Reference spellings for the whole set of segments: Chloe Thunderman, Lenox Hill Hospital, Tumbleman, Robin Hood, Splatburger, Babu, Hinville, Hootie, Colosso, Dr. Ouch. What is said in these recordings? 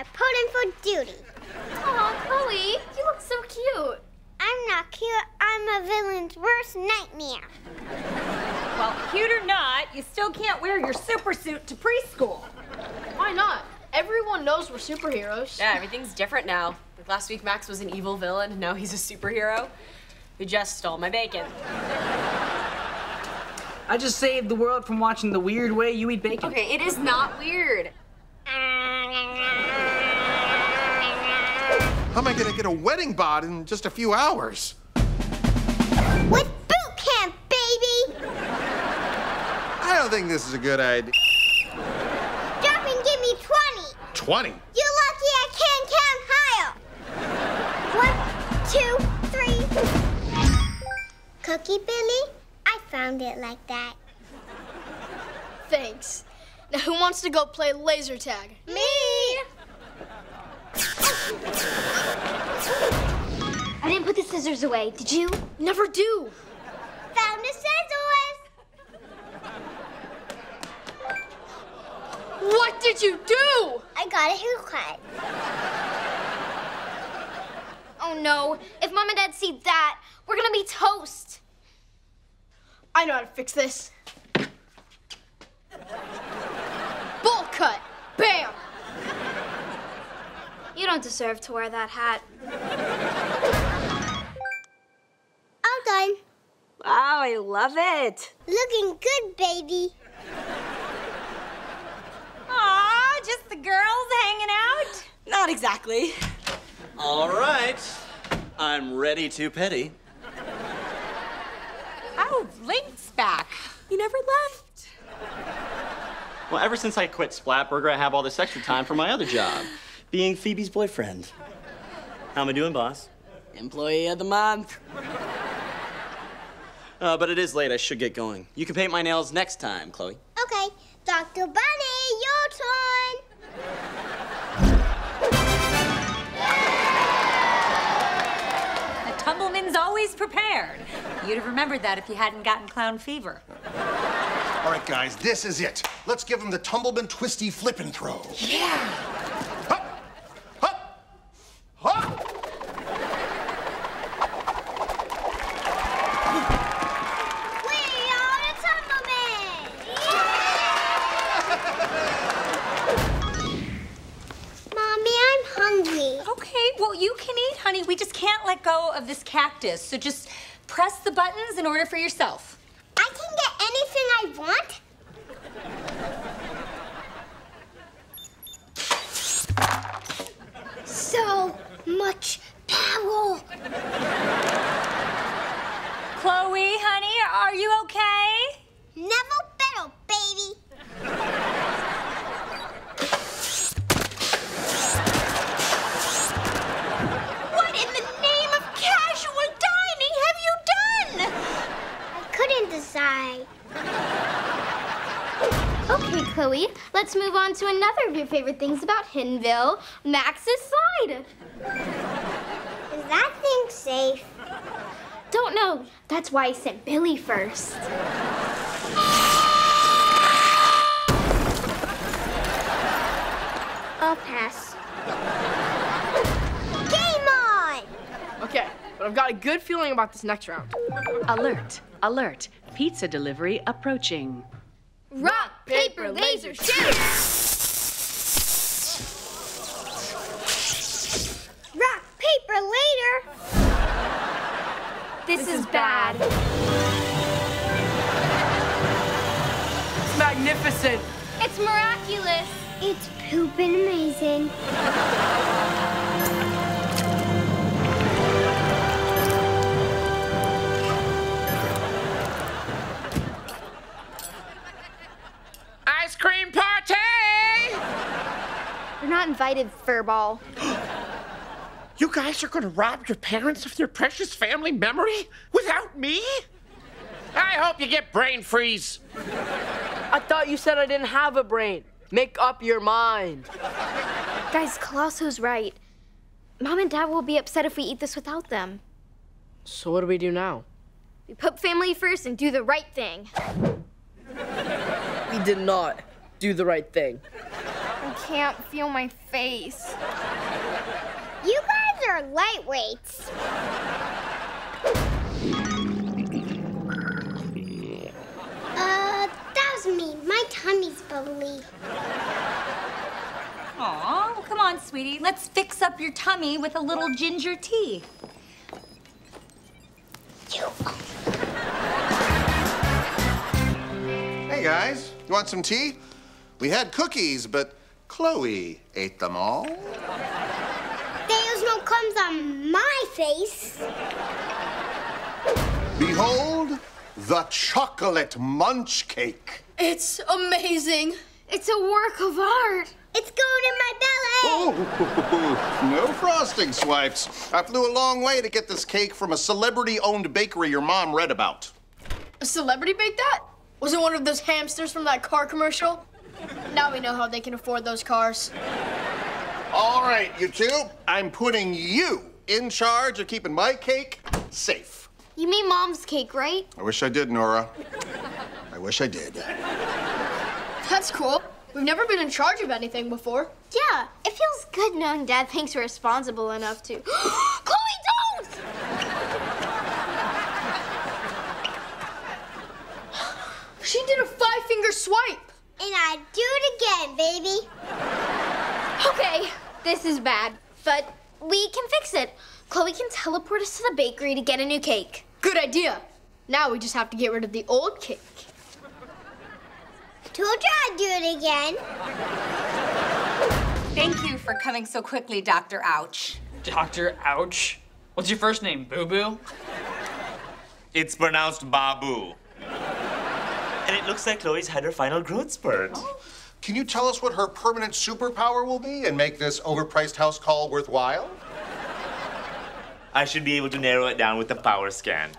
we're put in for duty. Aw, Chloe, you look so cute. I'm not cute. I'm a villain's worst nightmare. Well, cute or not, you still can't wear your super suit to preschool. Why not? Everyone knows we're superheroes. Yeah, everything's different now. Like last week, Max was an evil villain, and now he's a superhero who just stole my bacon. I just saved the world from watching the weird way you eat bacon. Okay, it is not weird. How am I gonna get a wedding bod in just a few hours? With boot camp, baby! I don't think this is a good idea. Drop and give me 20. 20? You're lucky I can't count higher. 1, 2, 3. Cookie Billy, I found it like that. Thanks. Now who wants to go play laser tag? Me! I didn't put the scissors away, did you? Never do. Found the scissors. What did you do? I got a haircut. Oh no, if Mom and Dad see that, we're gonna be toast. I know how to fix this. Bowl cut, bam. You don't deserve to wear that hat. All done. Wow, I love it. Looking good, baby. Aw, just the girls hanging out? Not exactly. All right. I'm ready to pity. Oh, Link's back. You never left. Well, ever since I quit Splatburger, I have all this extra time for my other job. Being Phoebe's boyfriend. How am I doing, boss? Employee of the month. But it is late. I should get going. You can paint my nails next time, Chloe. Okay. Dr. Bunny, your turn. The Tumbleman's always prepared. You'd have remembered that if you hadn't gotten clown fever. All right, guys, this is it. Let's give him the Tumbleman twisty flip and throw. Yeah. Of this cactus, so just press the buttons and order for yourself. I can get anything I want? So much power. Chloe, honey, are you okay? Never better, baby. Okay, Chloe, let's move on to another of your favorite things about Hinville, Max's slide. Is that thing safe? Don't know. That's why I sent Billy first. I'll pass. Game on! Okay, but I've got a good feeling about this next round. Alert, alert. Pizza delivery approaching. Rock, paper, laser, shoot! Rock, paper, later! This is bad. It's magnificent. It's miraculous. It's poopin' amazing. Invited, furball. You guys are going to rob your parents of their precious family memory without me? I hope you get brain freeze. I thought you said I didn't have a brain. Make up your mind. Guys, Colosso's right. Mom and Dad will be upset if we eat this without them. So what do we do now? We put family first and do the right thing. We did not do the right thing. You can't feel my face. You guys are lightweights. That was me. My tummy's bubbly. Aw, well, come on, sweetie. Let's fix up your tummy with a little ginger tea. Hey, guys. You want some tea? We had cookies, but Chloe ate them all. There's no crumbs on my face. Behold, the chocolate munch cake. It's amazing. It's a work of art. It's going in my belly! Oh, no frosting swipes. I flew a long way to get this cake from a celebrity-owned bakery your mom read about. A celebrity baked that? Was it one of those hamsters from that car commercial? Now we know how they can afford those cars. All right, you two. I'm putting you in charge of keeping my cake safe. You mean Mom's cake, right? I wish I did, Nora. I wish I did. That's cool. We've never been in charge of anything before. Yeah, it feels good knowing Dad thinks we're responsible enough to... Chloe, don't! She did a five-finger swipe. And I'd do it again, baby. Okay, this is bad, but we can fix it. Chloe can teleport us to the bakery to get a new cake. Good idea. Now we just have to get rid of the old cake. Told you I'd do it again. Thank you for coming so quickly, Dr. Ouch. Dr. Ouch? What's your first name, Boo-Boo? It's pronounced Babu. And it looks like Chloe's had her final growth spurt. Oh. Can you tell us what her permanent superpower will be and make this overpriced house call worthwhile? I should be able to narrow it down with the power scan.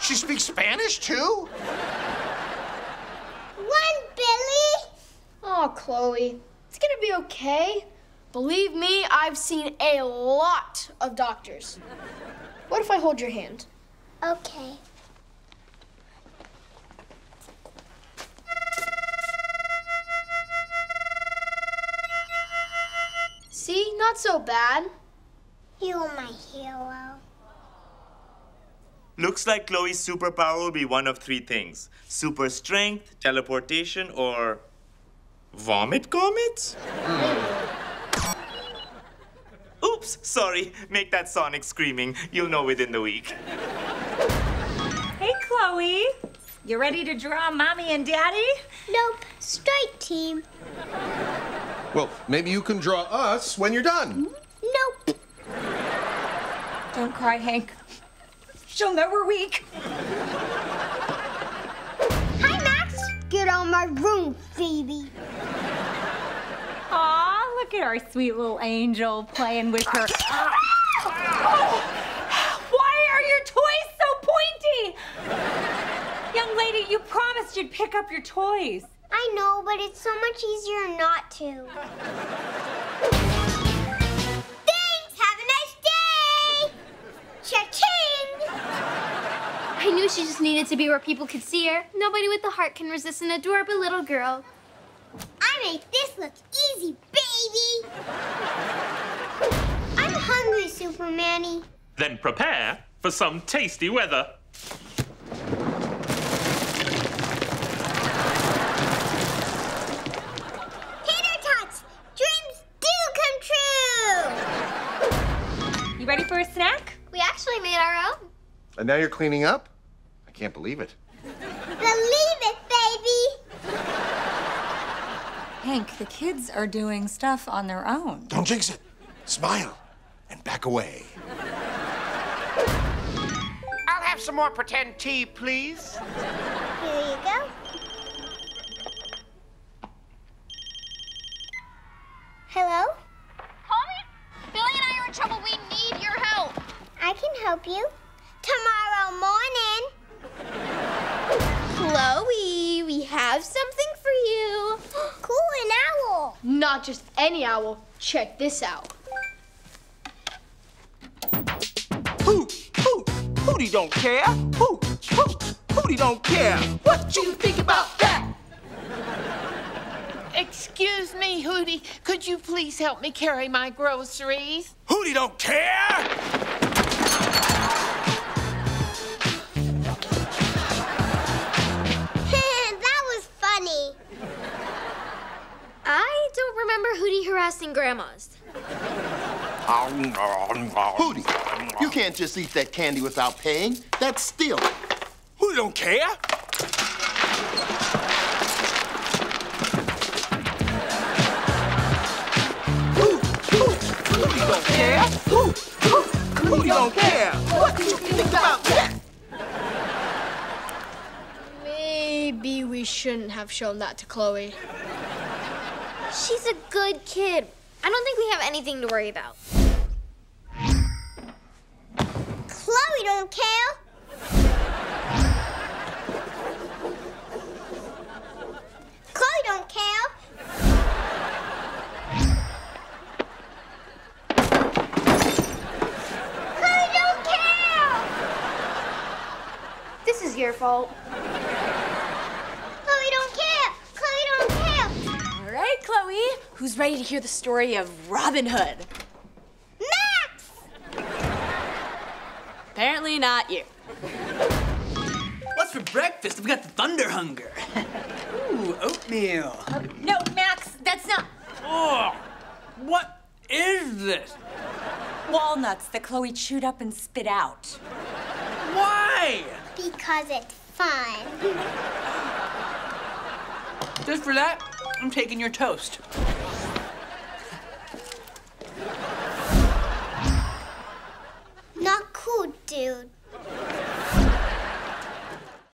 She speaks Spanish, too? One, Billy! Oh, Chloe, it's gonna be okay. Believe me, I've seen a lot of doctors. What if I hold your hand? Okay. See? Not so bad. You're my hero. Looks like Chloe's superpower will be one of three things. Super strength, teleportation, or... vomit comets? Oops, sorry. Make that sonic screaming. You'll know within the week. Hey, Chloe. You ready to draw Mommy and Daddy? Nope. Strike team. Well, maybe you can draw us when you're done. Nope. Don't cry, Hank. She'll know we're weak. Hi, Max. Get out of my room, baby. Aw, look at our sweet little angel playing with her. Oh. Why are your toys so pointy? Young lady, you promised you'd pick up your toys. I know, but it's so much easier not to. I knew she just needed to be where people could see her. Nobody with a heart can resist an adorable little girl. I made this look easy, baby! I'm hungry, Supermanny. Then prepare for some tasty weather. Tater Tots! Dreams do come true! You ready for a snack? We actually made our own. And now you're cleaning up? I can't believe it. Believe it, baby! Hank, the kids are doing stuff on their own. Don't jinx it. Smile and back away. I'll have some more pretend tea, please. Here you go. Hello? Holly? Billy and I are in trouble. We need your help. I can help you. Tomorrow morning. Chloe, we have something for you. Cool, an owl. Not just any owl. Check this out. Hootie don't care. Hoot, hoot, Hootie don't care what you think about that. Excuse me, Hootie. Could you please help me carry my groceries? Hootie don't care! I don't remember Hootie harassing grandmas. Hootie, you can't just eat that candy without paying. That's stealing. Hootie don't care. Hootie don't care. Hootie don't care. What do you think about that? Maybe we shouldn't have shown that to Chloe. She's a good kid. I don't think we have anything to worry about. Chloe don't care. Chloe don't care. Chloe don't care. This is your fault. Chloe, who's ready to hear the story of Robin Hood? Max! Apparently not you. What's for breakfast? We got the thunder hunger. Ooh, oatmeal. No, Max, that's not... Oh, what is this? Walnuts that Chloe chewed up and spit out. Why? Because it's fun. Just for that? I'm taking your toast. Not cool, dude.